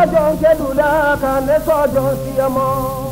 don't get to that, can never don't see a man.